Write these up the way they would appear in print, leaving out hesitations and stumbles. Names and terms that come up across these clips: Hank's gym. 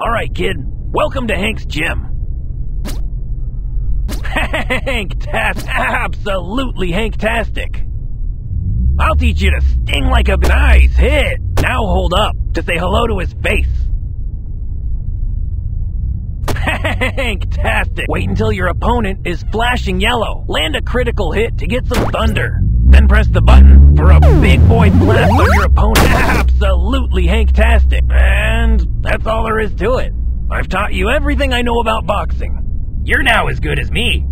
All right, kid. Welcome to Hank's gym. Hank-tastic. Absolutely Hank-tastic. I'll teach you to sting like a... Nice hit. Now hold up to say hello to his face. Hank-tastic. Wait until your opponent is flashing yellow. Land a critical hit to get some thunder. Then press the button for a big boy blast on your opponent. Absolutely Hank-tastic. And that's all there is to it. I've taught you everything I know about boxing. You're now as good as me.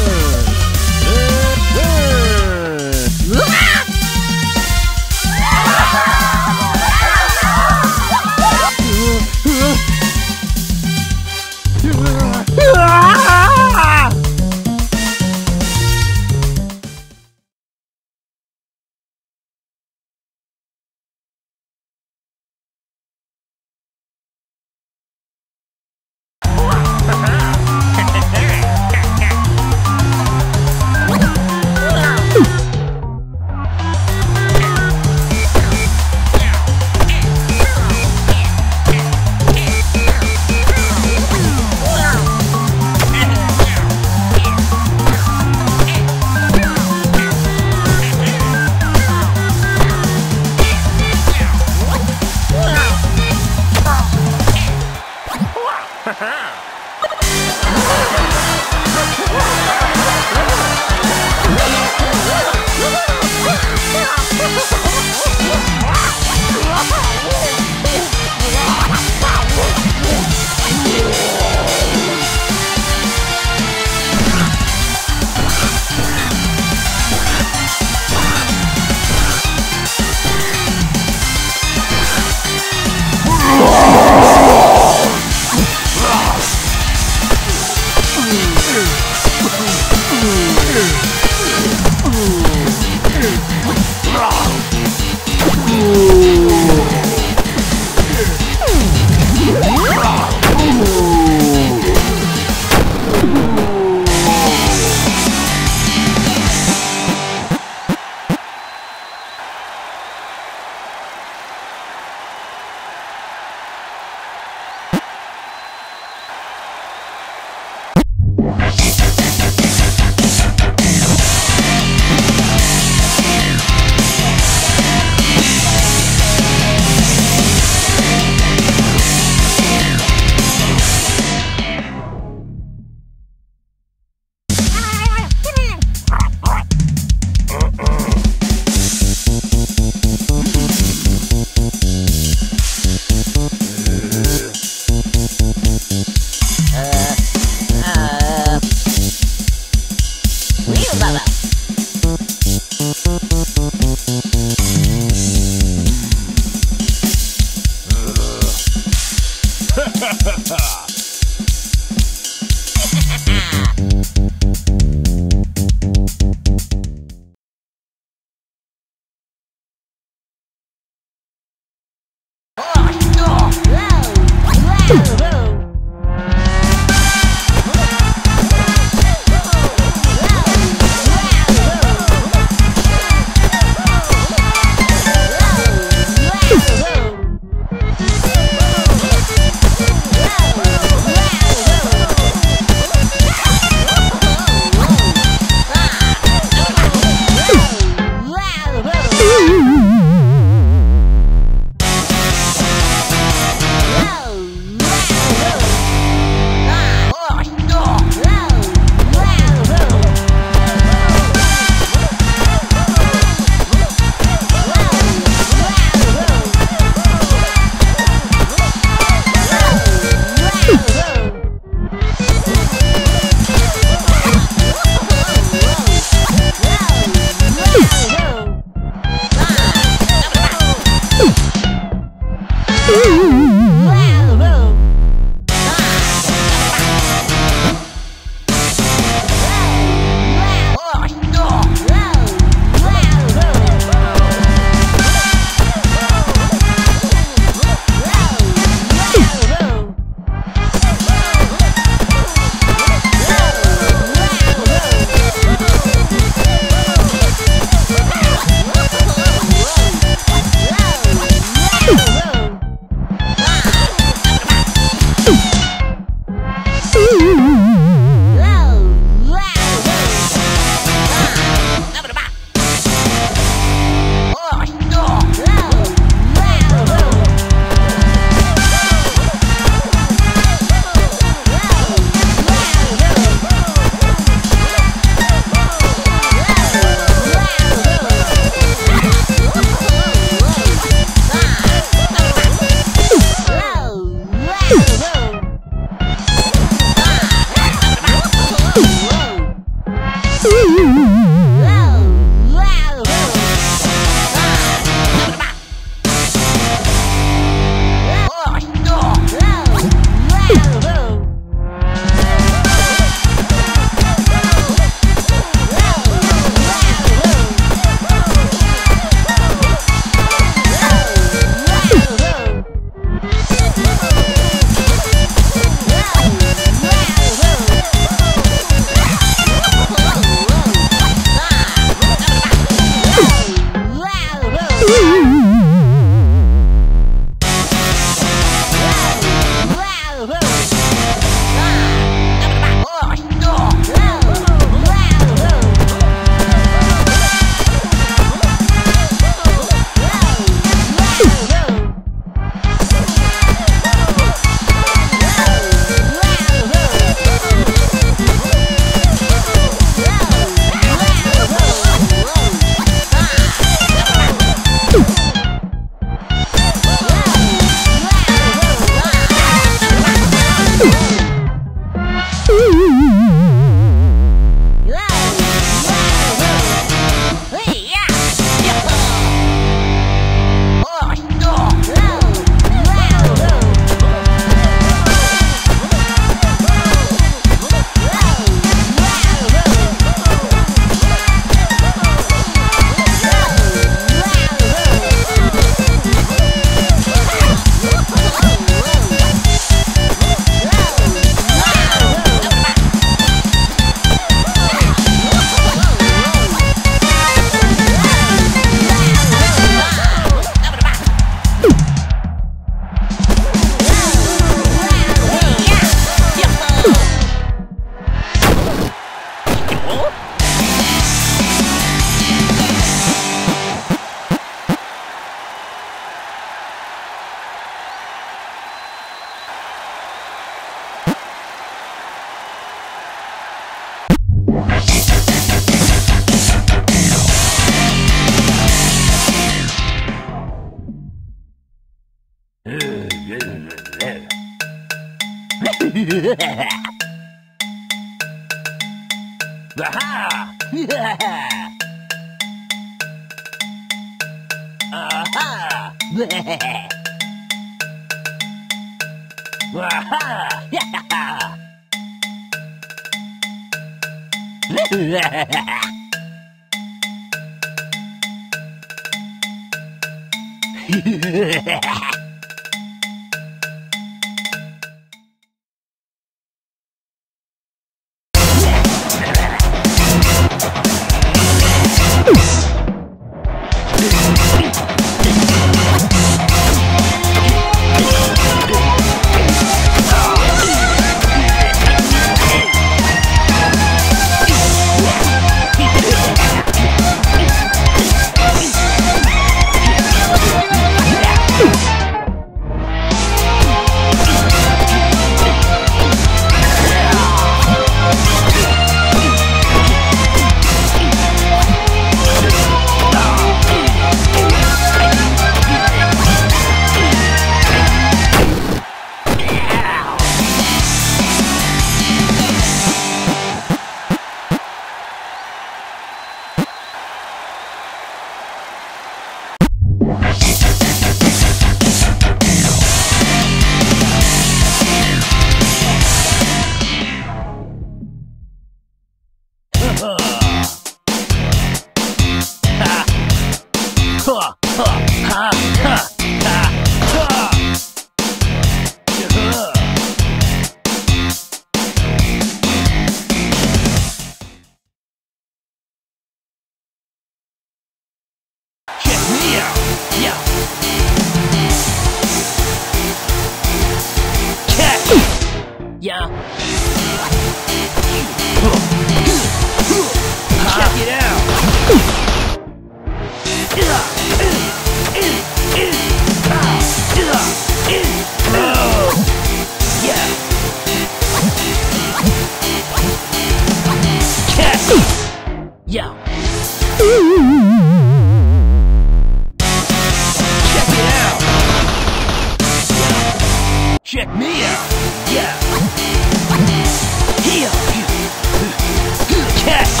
Check me out! Yeah, here! Cat! Check it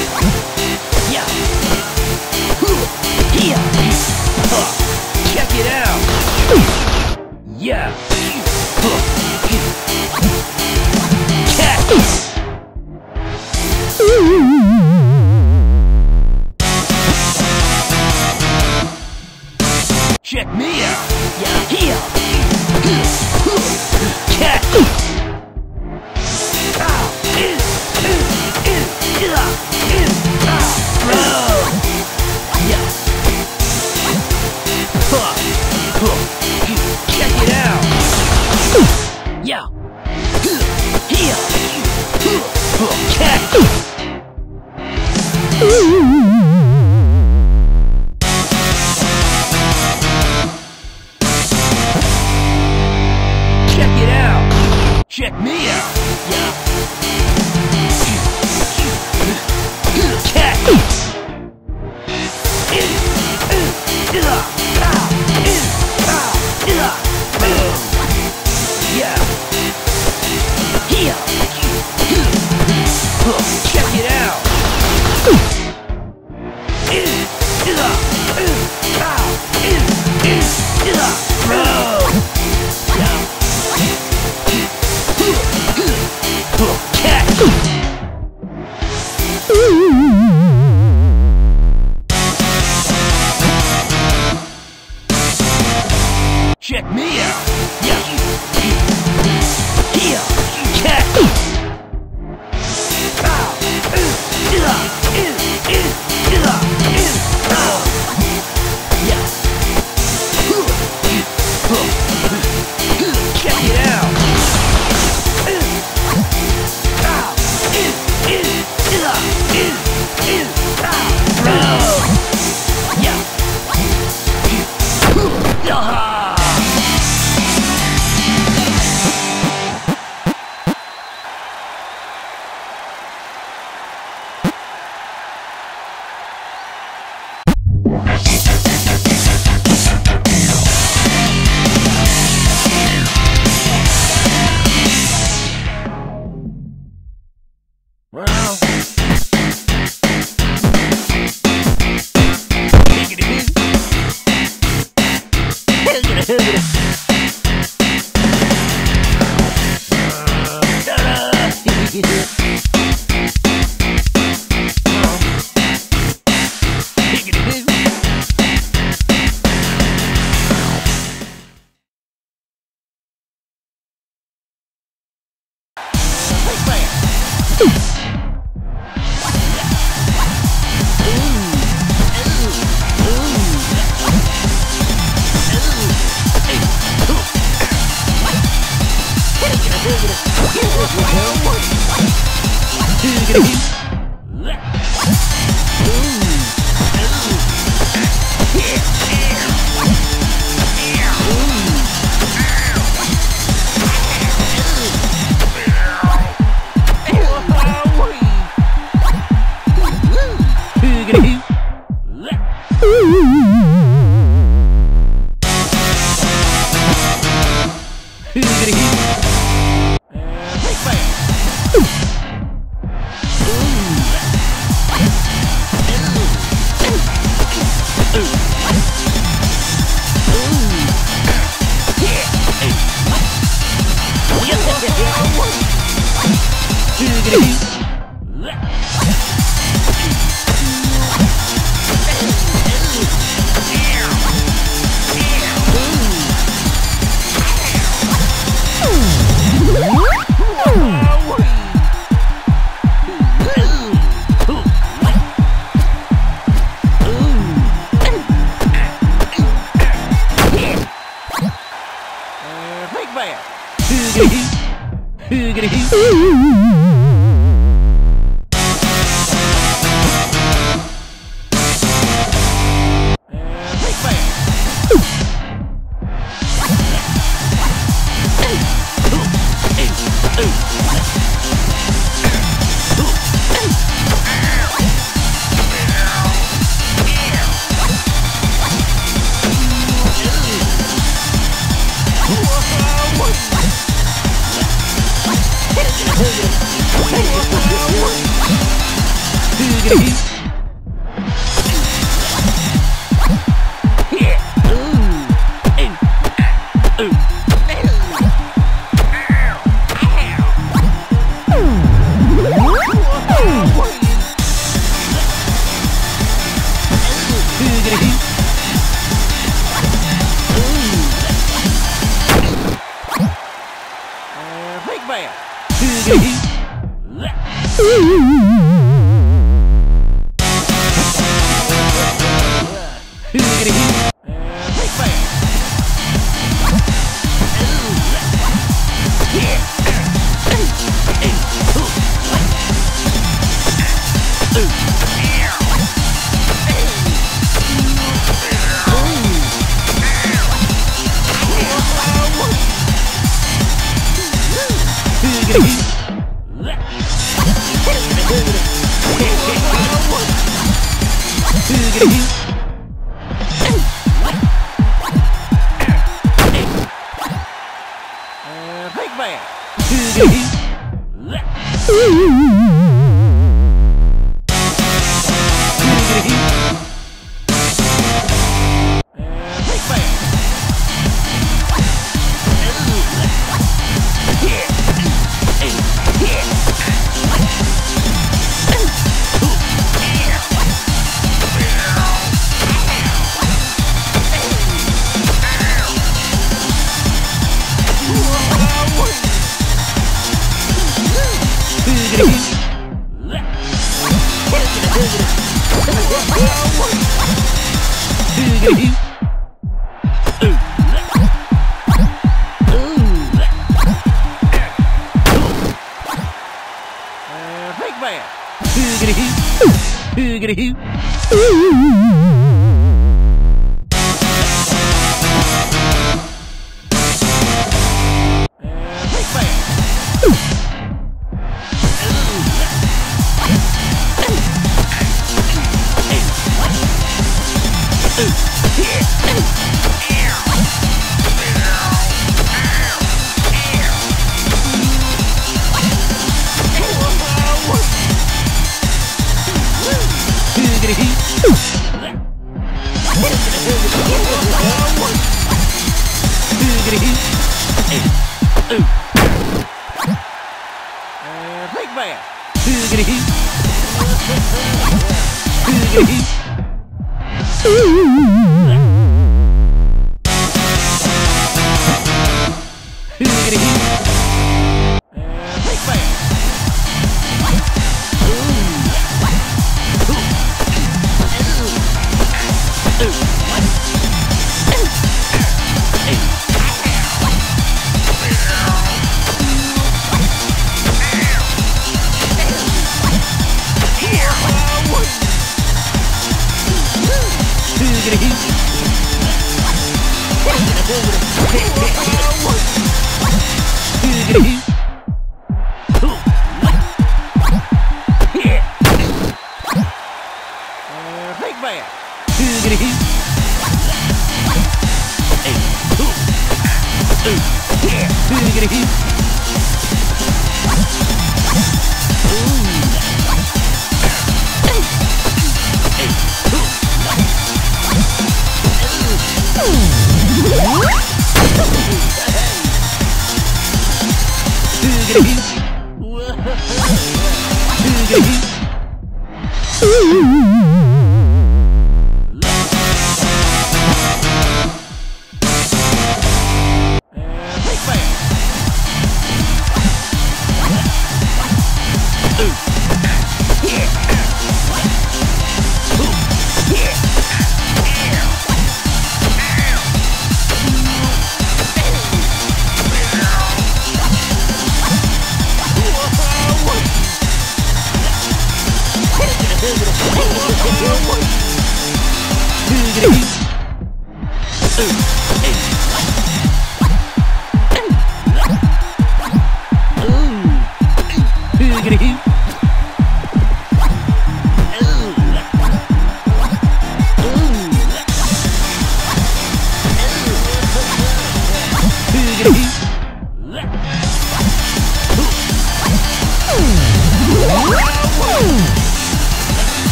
out! Yeah! Here! Cat! Check me out! Yeah! Cat! Yeah! Here! Check it out! Check me out! Yeah! Here! Cat! Check it out! baby.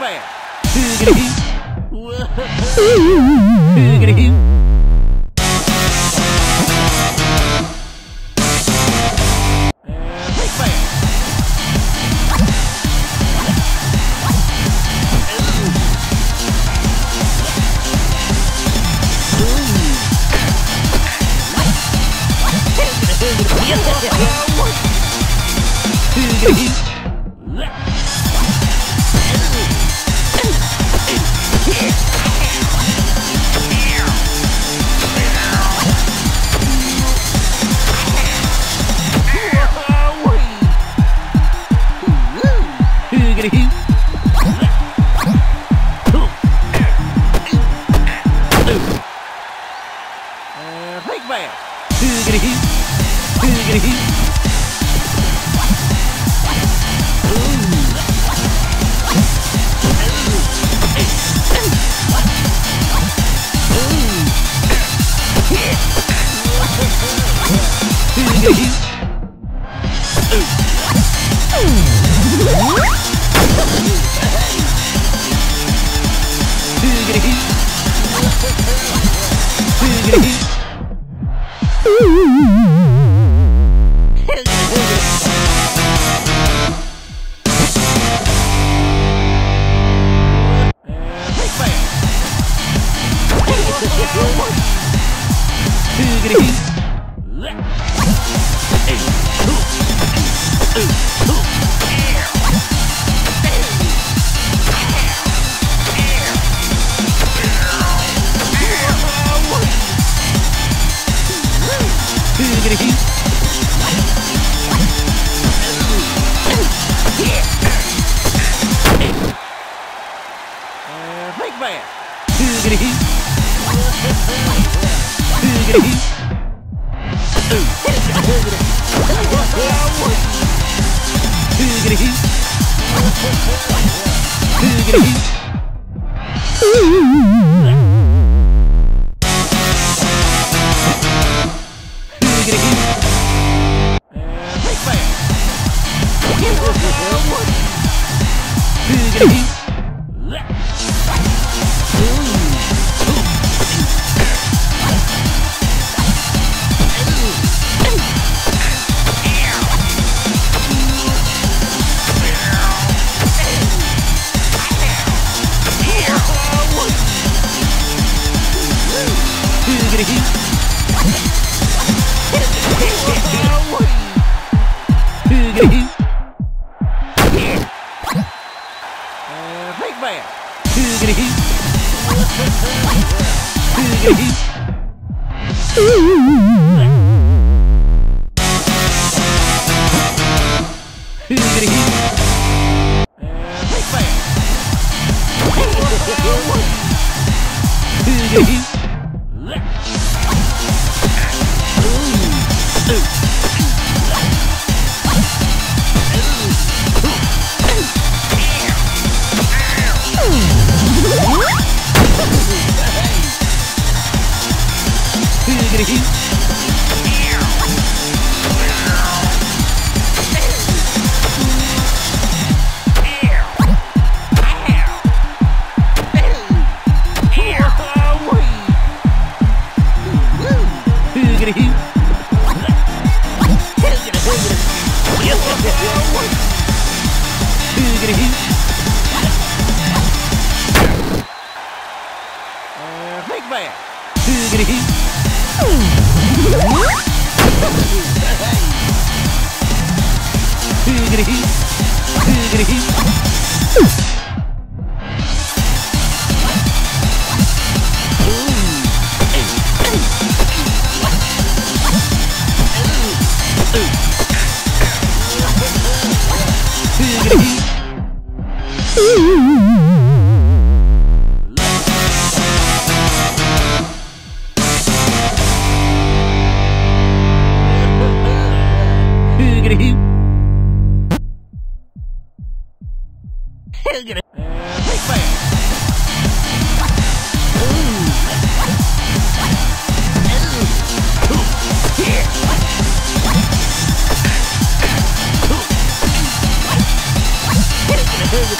man. Woo!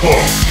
Fuck.